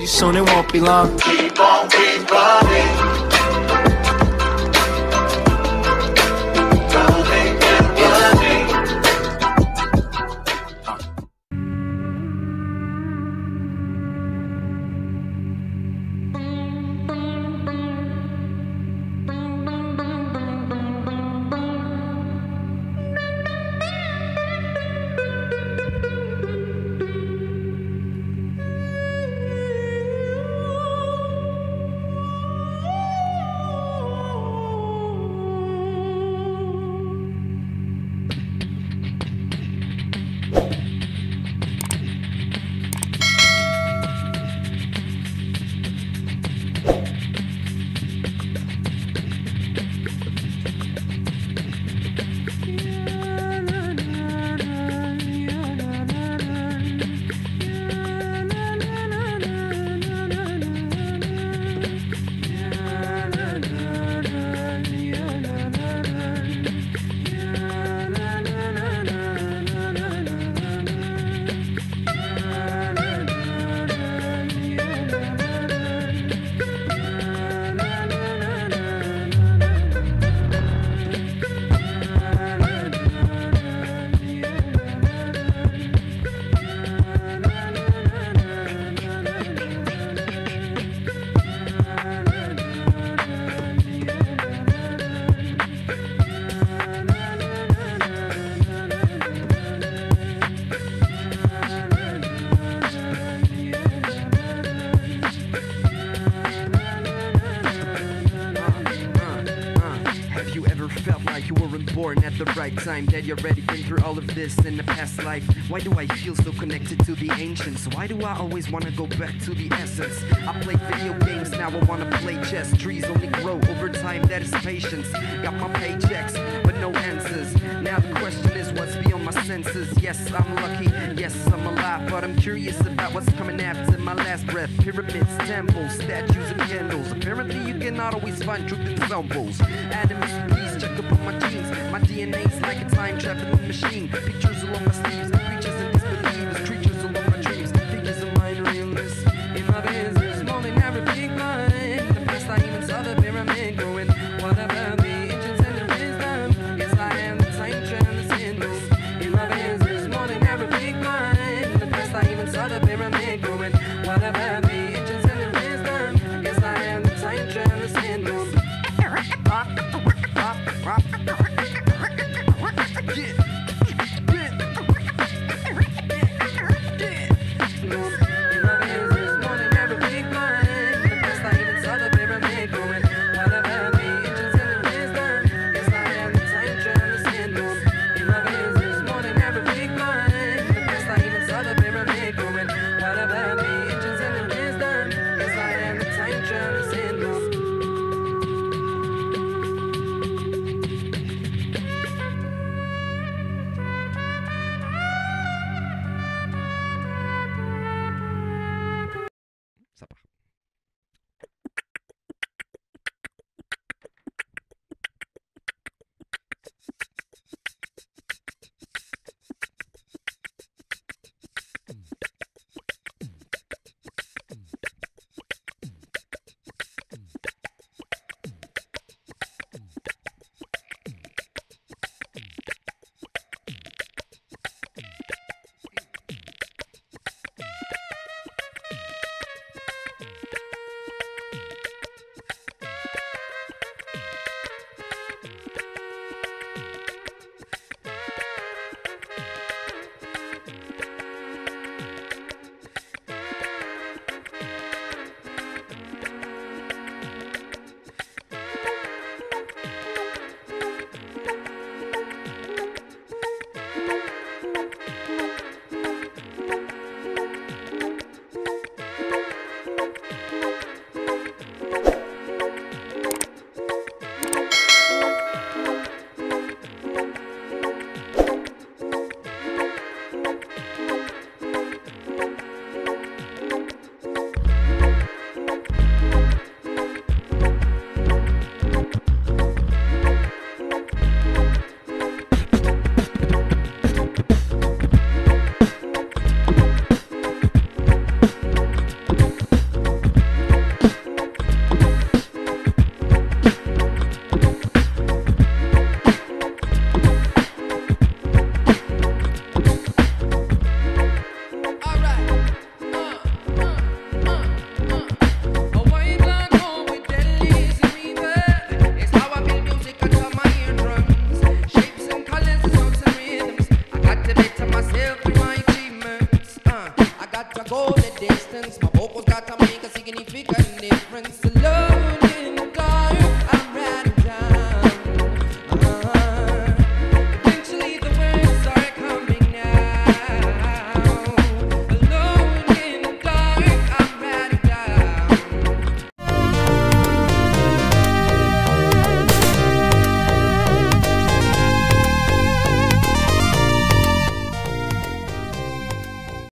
find you soon, it won't be long. Keep on, keep running. Time that you're already been through all of this in the past life. Why do I feel so connected to the ancients? Why do I always want to go back to the essence? I play video games, now I want to play chess. Trees only grow over time, that is patience. Got my paychecks, but no answers. Now the question is what's beyond my senses. Yes, I'm lucky, yes, I'm alive, but I'm curious about what's coming after my last breath. Pyramids, temples, statues and candles. Apparently you cannot always find truth in symbols. Adam's please check up on my jeans. My DNA's like a time traveling machine. Pictures along my sleeves, creatures and disbelievers, creatures along my dreams, figures of minor illness. In my veins, there's more than every big one. The best I even saw the pyramid growing. Whatever the ancients and the wisdom, yes, I am the time traveler's endless. In my veins, there's more than every big one. The best I even saw the pyramid growing. Whatever the ancients and the wisdom, yes, I am the time traveler's endless.